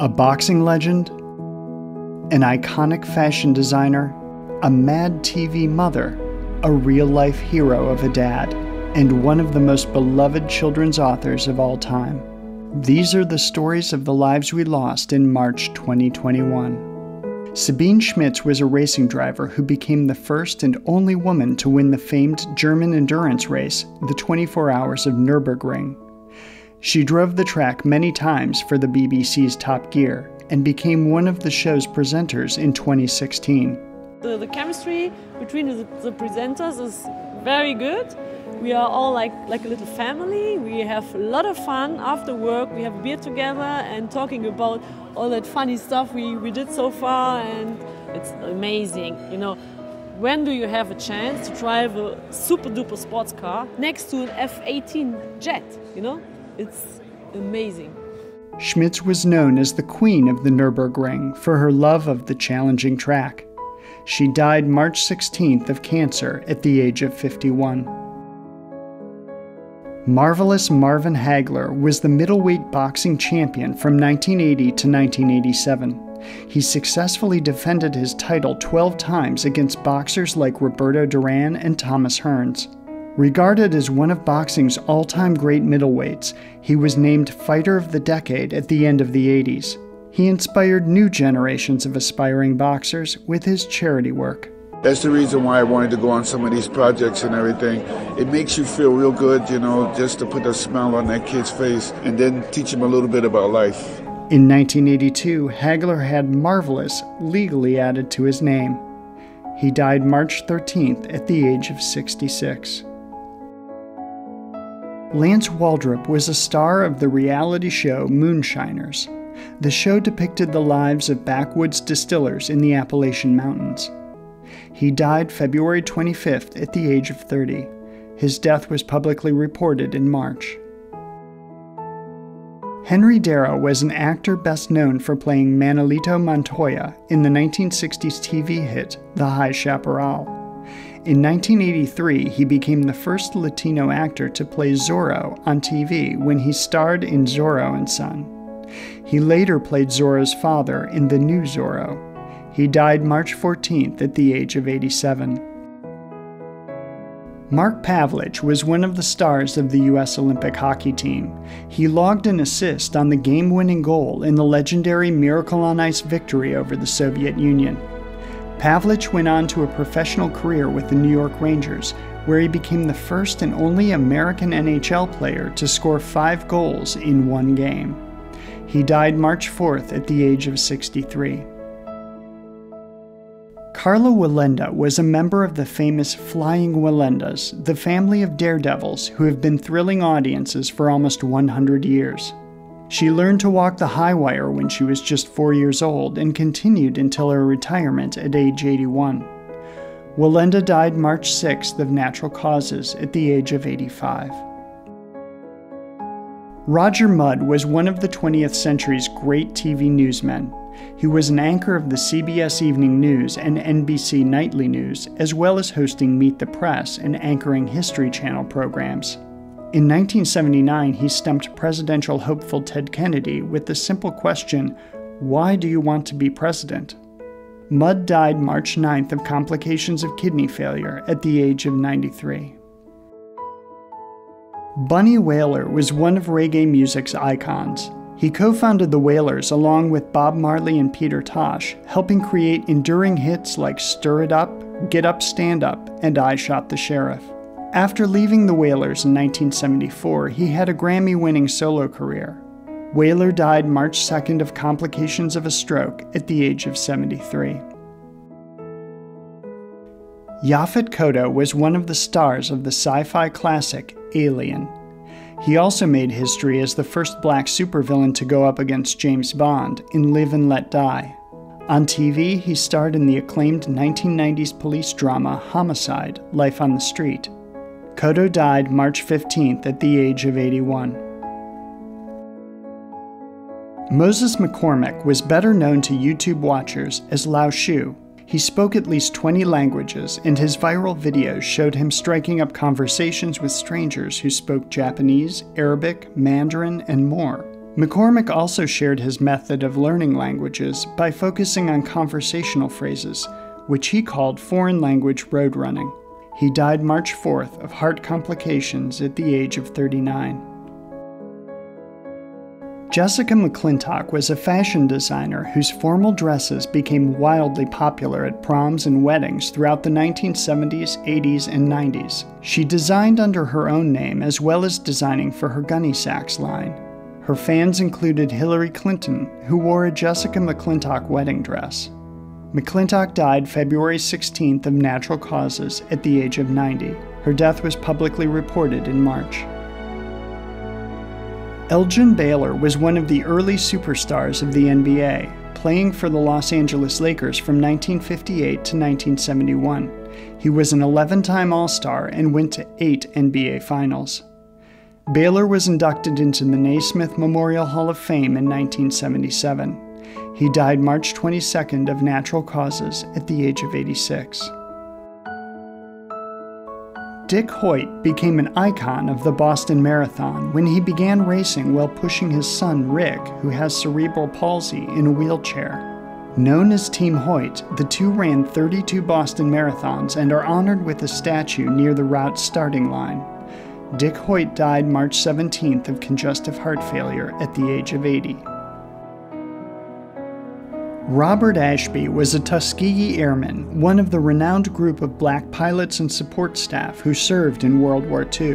a boxing legend, an iconic fashion designer, a mad TV mother, a real-life hero of a dad, and one of the most beloved children's authors of all time. These are the stories of the lives we lost in March 2021. Sabine Schmitz was a racing driver who became the first and only woman to win the famed German endurance race, the 24 Hours of Nürburgring. She drove the track many times for the BBC's Top Gear and became one of the show's presenters in 2016. The chemistry between the presenters is very good. We are all like a little family. We have a lot of fun after work. We have a beer together and talking about all that funny stuff we did so far, and it's amazing. You know, when do you have a chance to drive a super duper sports car next to an F-18 jet? You know, it's amazing. Schmitz was known as the Queen of the Nürburgring for her love of the challenging track. She died March 16th of cancer at the age of 51. Marvelous Marvin Hagler was the middleweight boxing champion from 1980 to 1987. He successfully defended his title 12 times against boxers like Roberto Duran and Thomas Hearns. Regarded as one of boxing's all-time great middleweights, he was named Fighter of the Decade at the end of the 80s. He inspired new generations of aspiring boxers with his charity work. That's the reason why I wanted to go on some of these projects and everything. It makes you feel real good, you know, just to put a smile on that kid's face and then teach him a little bit about life. In 1982, Hagler had Marvelous legally added to his name. He died March 13th at the age of 66. Lance Waldrup was a star of the reality show Moonshiners. The show depicted the lives of backwoods distillers in the Appalachian Mountains. He died February 25th at the age of 30. His death was publicly reported in March. Henry Darrow was an actor best known for playing Manalito Montoya in the 1960s TV hit The High Chaparral. In 1983, he became the first Latino actor to play Zorro on TV when he starred in Zorro and Son. He later played Zorro's father in The New Zorro. He died March 14th at the age of 87. Mark Pavelich was one of the stars of the U.S. Olympic hockey team. He logged an assist on the game-winning goal in the legendary Miracle on Ice victory over the Soviet Union. Pavelich went on to a professional career with the New York Rangers, where he became the first and only American NHL player to score 5 goals in one game. He died March 4th at the age of 63. Carla Wallenda was a member of the famous Flying Wallendas, the family of daredevils who have been thrilling audiences for almost 100 years. She learned to walk the high wire when she was just 4 years old and continued until her retirement at age 81. Wallenda died March 6th of natural causes at the age of 85. Roger Mudd was one of the 20th century's great TV newsmen. He was an anchor of the CBS Evening News and NBC Nightly News, as well as hosting Meet the Press and anchoring History Channel programs. In 1979, he stumped presidential hopeful Ted Kennedy with the simple question, "Why do you want to be president?" Mudd died March 9th of complications of kidney failure at the age of 93. Bunny Wailer was one of reggae music's icons. He co-founded the Wailers along with Bob Marley and Peter Tosh, helping create enduring hits like Stir It Up, Get Up Stand Up, and I Shot the Sheriff. After leaving the Wailers in 1974, he had a Grammy-winning solo career. Wailer died March 2nd of complications of a stroke at the age of 73. Yaphet Kotto was one of the stars of the sci-fi classic Alien. He also made history as the first black supervillain to go up against James Bond in Live and Let Die. On TV, he starred in the acclaimed 1990s police drama Homicide, Life on the Street. Kotto died March 15th at the age of 81. Moses McCormick was better known to YouTube watchers as Lao Shu. He spoke at least 20 languages, and his viral videos showed him striking up conversations with strangers who spoke Japanese, Arabic, Mandarin, and more. McCormick also shared his method of learning languages by focusing on conversational phrases, which he called foreign language road running. He died March 4th of heart complications at the age of 39. Jessica McClintock was a fashion designer whose formal dresses became wildly popular at proms and weddings throughout the 1970s, 80s, and 90s. She designed under her own name as well as designing for her gunny sacks line. Her fans included Hillary Clinton, who wore a Jessica McClintock wedding dress. McClintock died February 16th of natural causes at the age of 90. Her death was publicly reported in March. Elgin Baylor was one of the early superstars of the NBA, playing for the Los Angeles Lakers from 1958 to 1971. He was an 11-time All-Star and went to 8 NBA Finals. Baylor was inducted into the Naismith Memorial Hall of Fame in 1977. He died March 22nd of natural causes at the age of 86. Dick Hoyt became an icon of the Boston Marathon when he began racing while pushing his son Rick, who has cerebral palsy, in a wheelchair. Known as Team Hoyt, the two ran 32 Boston Marathons and are honored with a statue near the route's starting line. Dick Hoyt died March 17th of congestive heart failure at the age of 80. Robert Ashby was a Tuskegee Airman, one of the renowned group of black pilots and support staff who served in World War II.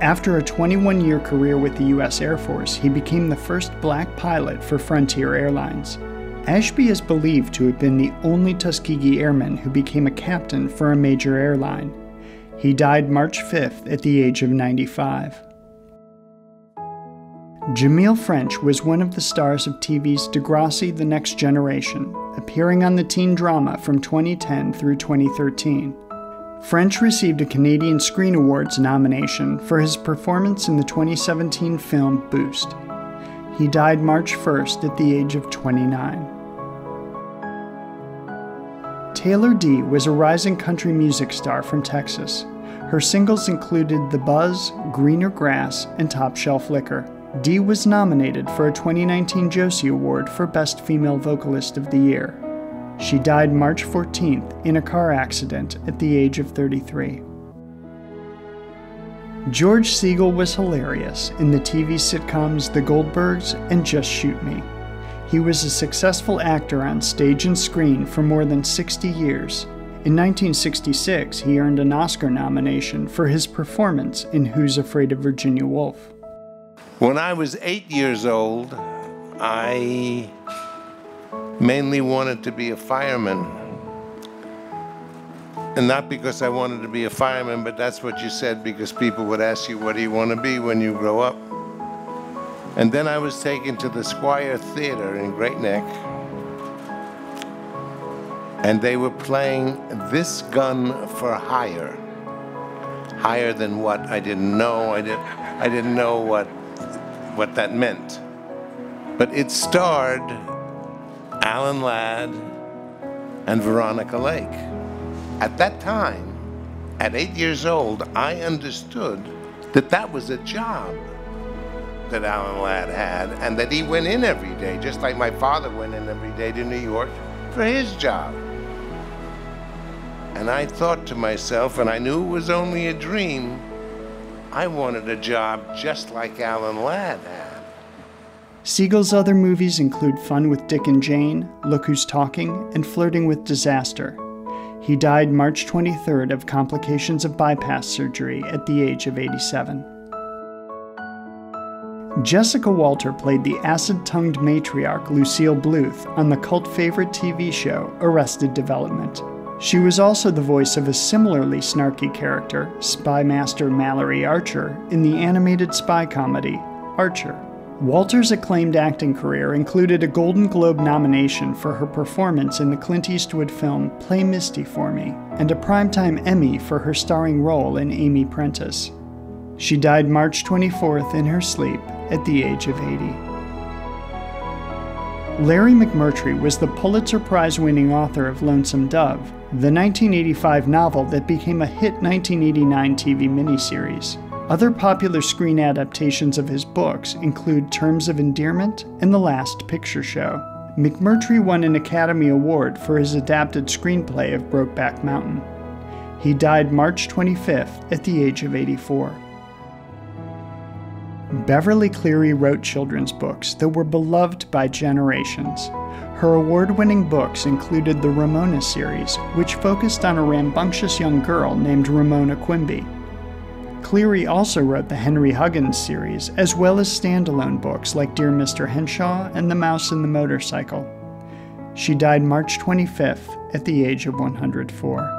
After a 21-year career with the U.S. Air Force, he became the first black pilot for Frontier Airlines. Ashby is believed to have been the only Tuskegee Airman who became a captain for a major airline. He died March 5th at the age of 95. Jamil French was one of the stars of TV's Degrassi: The Next Generation, appearing on the teen drama from 2010 through 2013. French received a Canadian Screen Awards nomination for his performance in the 2017 film Boost. He died March 1st at the age of 29. Taylor Dee was a rising country music star from Texas. Her singles included The Buzz, Greener Grass, and Top Shelf Liquor. Dee was nominated for a 2019 Josie Award for Best Female Vocalist of the Year. She died March 14th in a car accident at the age of 33. George Segal was hilarious in the TV sitcoms The Goldbergs and Just Shoot Me. He was a successful actor on stage and screen for more than 60 years. In 1966, he earned an Oscar nomination for his performance in Who's Afraid of Virginia Woolf? When I was 8 years old, I mainly wanted to be a fireman. And not because I wanted to be a fireman, but that's what you said because people would ask you, what do you want to be when you grow up? And then I was taken to the Squire Theater in Great Neck. And they were playing This Gun for Hire. Higher than what? I didn't know. I didn't know what that meant. But it starred Alan Ladd and Veronica Lake. At that time, at 8 years old, I understood that that was a job that Alan Ladd had and that he went in every day, just like my father went in every day to New York for his job. And I thought to myself, and I knew it was only a dream, I wanted a job just like Alan Ladd had. Segal's other movies include Fun with Dick and Jane, Look Who's Talking, and Flirting with Disaster. He died March 23rd of complications of bypass surgery at the age of 87. Jessica Walter played the acid-tongued matriarch Lucille Bluth on the cult favorite TV show Arrested Development. She was also the voice of a similarly snarky character, Spy Master Mallory Archer, in the animated spy comedy, Archer. Walter's acclaimed acting career included a Golden Globe nomination for her performance in the Clint Eastwood film Play Misty for Me, and a Primetime Emmy for her starring role in Amy Prentice. She died March 24th in her sleep at the age of 80. Larry McMurtry was the Pulitzer Prize-winning author of Lonesome Dove, the 1985 novel that became a hit 1989 TV miniseries. Other popular screen adaptations of his books include Terms of Endearment and The Last Picture Show. McMurtry won an Academy Award for his adapted screenplay of Brokeback Mountain. He died March 25th at the age of 84. Beverly Cleary wrote children's books that were beloved by generations. Her award-winning books included the Ramona series, which focused on a rambunctious young girl named Ramona Quimby. Cleary also wrote the Henry Huggins series, as well as standalone books like Dear Mr. Henshaw and The Mouse and the Motorcycle. She died March 25th at the age of 104.